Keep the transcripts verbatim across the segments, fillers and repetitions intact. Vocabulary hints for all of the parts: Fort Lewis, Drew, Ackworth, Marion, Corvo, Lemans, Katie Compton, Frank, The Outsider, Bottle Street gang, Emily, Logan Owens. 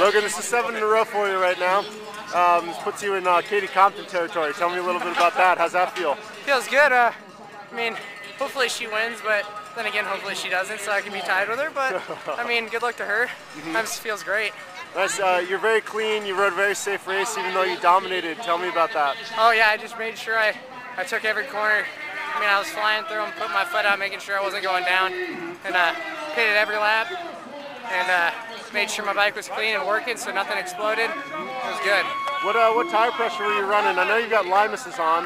Logan, this is seven in a row for you right now. Um, this puts you in uh, Katie Compton territory. Tell me a little bit about that. How's that feel? Feels good. Uh, I mean, hopefully she wins, but then again, hopefully she doesn't, so I can be tied with her. But, I mean, good luck to her. Mm-hmm. That feels great. Nice. Uh, you're very clean. You rode a very safe race, even though you dominated. Tell me about that. Oh, yeah. I just made sure I, I took every corner. I mean, I was flying through them, putting my foot out, making sure I wasn't going down. And I uh, pitted every lap. And uh, made sure my bike was clean and working, so nothing exploded. It was good. What uh, what tire pressure were you running? I know you got Lemans on,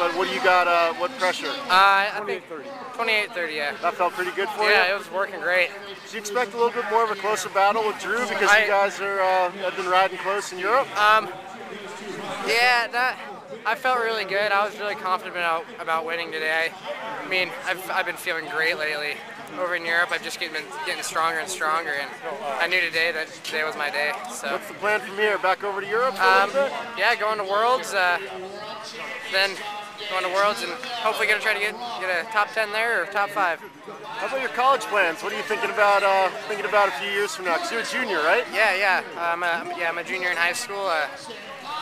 but what do you got? Uh, what pressure? Uh, twenty-eight thirty. twenty-eight thirty, yeah. That felt pretty good for yeah, you. Yeah, it was working great. Did you expect a little bit more of a closer battle with Drew because I, you guys are uh, have been riding close in Europe? Um, yeah, that. I felt really good. I was really confident about, about winning today. I mean, I've, I've been feeling great lately. Over in Europe, I've just been getting stronger and stronger, and I knew today that today was my day. So. What's the plan from here? Back over to Europe? Um, yeah, going to Worlds, uh, then going to Worlds, and hopefully going to try to get get a top ten there or top five. How about your college plans? What are you thinking about uh, thinking about a few years from now? Because you're a junior, right? Yeah, yeah. Um, uh, yeah, I'm a junior in high school. Uh,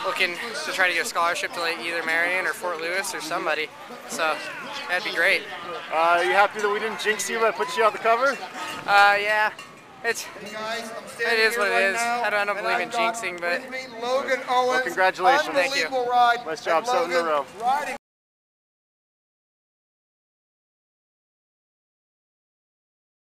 looking to try to get a scholarship to like either Marion or Fort Lewis or somebody. So that'd be great. Uh, are you happy that we didn't jinx you by putting you on the cover? Uh, yeah. It's, guys, it is what it right is. Now, I don't, I don't believe I in jinxing, but Logan Owens, well, congratulations. Thank you. Ride, nice job, seven in a row.